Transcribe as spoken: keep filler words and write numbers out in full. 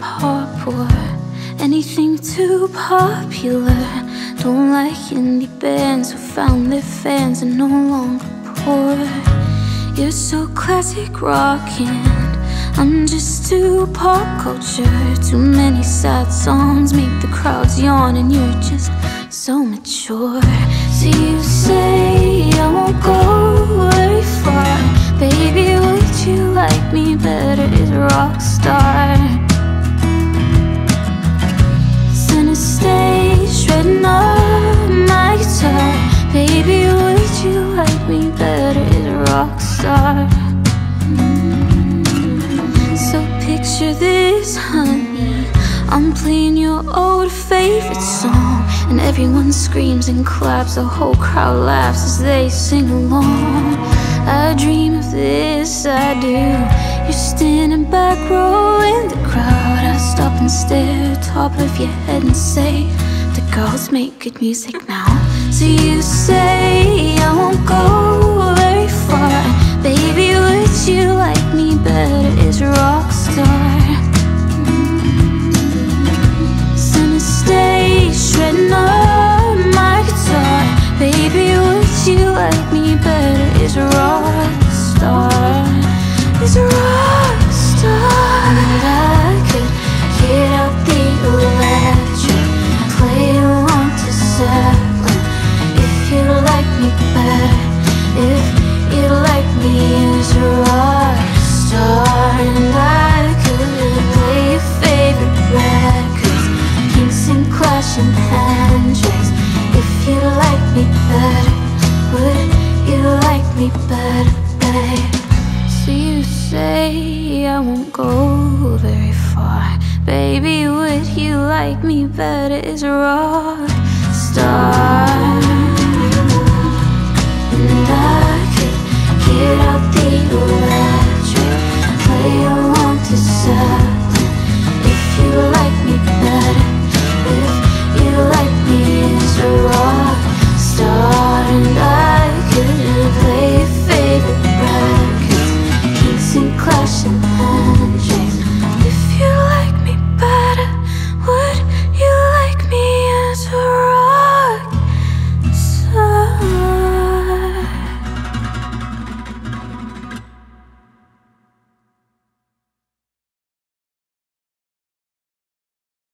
Poor, poor, anything too popular. Don't like indie bands who found their fans and no longer poor. You're so classic rockin', I'm just too pop culture. Too many sad songs make the crowds yawn, and you're just so mature. So you say I won't go very far. Baby, would you like me better as a rock star? Center stage, shredding up my guitar. Baby, would you like me better as a rock star? Mm-hmm. So picture this, honey, I'm playing your old favorite song, and everyone screams and claps, the whole crowd laughs as they sing along. I dream of this, I do. You're standing back row in the crowd. I stop and stare, top of your head, and say, the girls make good music now. So you say I won't go very far. Baby, would you like me better as a rock star? Center stage, shredding up my guitar. Baby, would you like me better? Is a rock star, is a rock star. But I could get out the electric, play along to Zeppelin. If you like me better, if you like me as a rock star. And I could play your favorite records, Kinks and Clash and Hendrix. If you like me better, would you like me better, babe? So you say I won't go very far. Baby, would you like me better as a rock star?